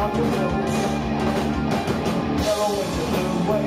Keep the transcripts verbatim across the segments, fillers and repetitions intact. on the road. Narrow is a blue way,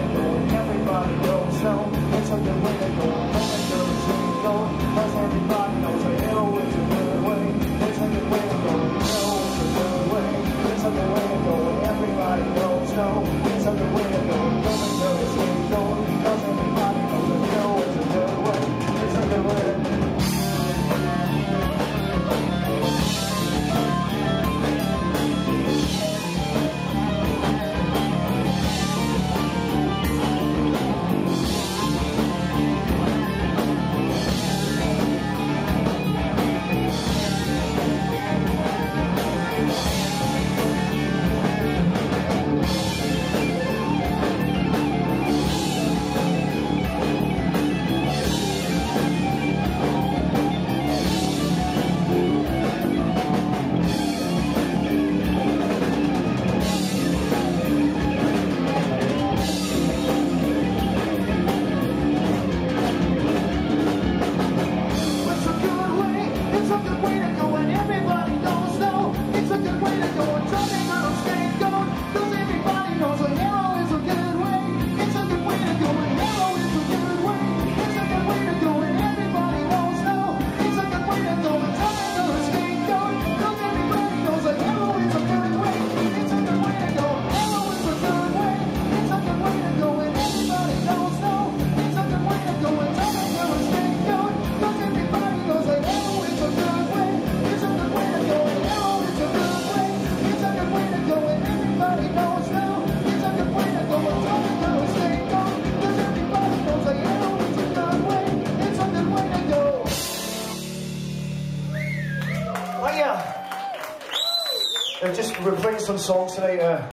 to go. Everybody goes home, it's on the way to go. No one goes to go, cause everybody knows that narrow is a blue way, it's on the way to go. Narrow is a blue way, it's on the way to go. Everybody goes home, it's on the way to go. No one goes to go, cause everybody knows that narrow is a blue way, it's on the way to go. We're playing some songs tonight. Uh